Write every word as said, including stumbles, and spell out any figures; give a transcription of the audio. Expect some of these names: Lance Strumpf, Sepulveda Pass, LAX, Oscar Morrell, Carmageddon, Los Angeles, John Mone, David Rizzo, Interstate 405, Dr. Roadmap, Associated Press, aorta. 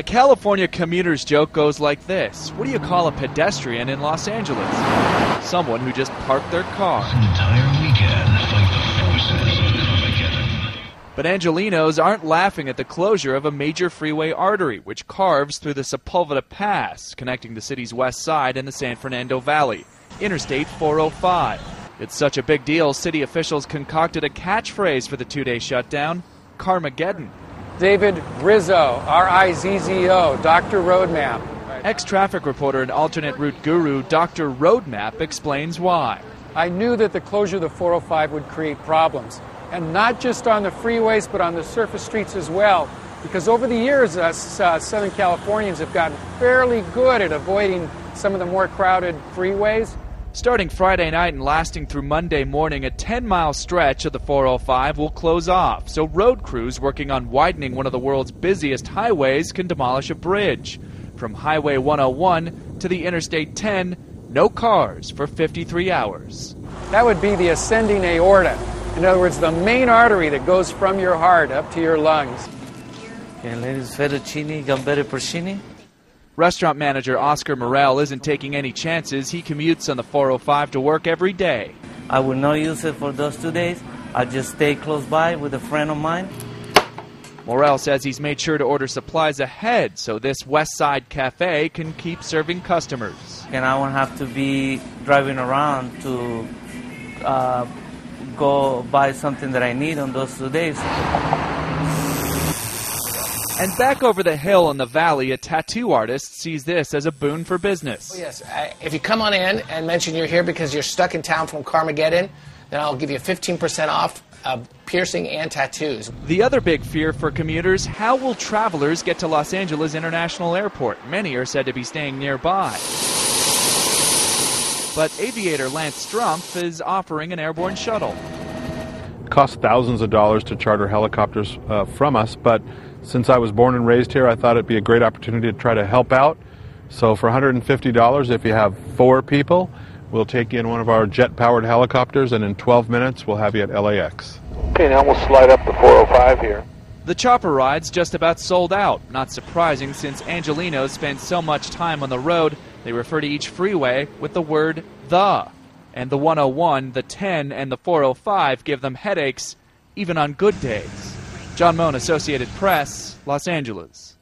A California commuter's joke goes like this. What do you call a pedestrian in Los Angeles? Someone who just parked their car. An entire weekend fight the forces of Carmageddon. But Angelenos aren't laughing at the closure of a major freeway artery, which carves through the Sepulveda Pass, connecting the city's west side and the San Fernando Valley, Interstate four oh five. It's such a big deal, city officials concocted a catchphrase for the two-day shutdown, Carmageddon. David Rizzo, R I Z Z O, Doctor Roadmap. Ex-traffic reporter and alternate route guru Doctor Roadmap explains why. I knew that the closure of the four oh five would create problems, and not just on the freeways, but on the surface streets as well, because over the years, us uh, Southern Californians have gotten fairly good at avoiding some of the more crowded freeways. Starting Friday night and lasting through Monday morning, a ten-mile stretch of the four oh five will close off, so road crews working on widening one of the world's busiest highways can demolish a bridge. From Highway one oh one to the Interstate ten, no cars for fifty-three hours. That would be the ascending aorta. In other words, the main artery that goes from your heart up to your lungs. Can ladies fettuccine, gambetta porcini? Restaurant manager Oscar Morrell isn't taking any chances. He commutes on the four oh five to work every day. I will not use it for those two days. I'll just stay close by with a friend of mine. Morrell says he's made sure to order supplies ahead so this West Side Cafe can keep serving customers. And I won't have to be driving around to uh, go buy something that I need on those two days. And back over the hill in the valley, a tattoo artist sees this as a boon for business. Oh, yes, I, if you come on in and mention you're here because you're stuck in town from Carmageddon, then I'll give you fifteen percent off of piercing and tattoos. The other big fear for commuters, how will travelers get to Los Angeles International Airport? Many are said to be staying nearby. But aviator Lance Strumpf is offering an airborne shuttle. It costs thousands of dollars to charter helicopters uh, from us, but since I was born and raised here, I thought it'd be a great opportunity to try to help out. So for one hundred fifty dollars, if you have four people, we'll take you in one of our jet-powered helicopters, and in twelve minutes, we'll have you at L A X. Okay, now we'll slide up the four oh five here. The chopper ride's just about sold out. Not surprising, since Angelenos spend so much time on the road, they refer to each freeway with the word the. And the one oh one, the ten, and the four oh five give them headaches, even on good days. John Mone, Associated Press, Los Angeles.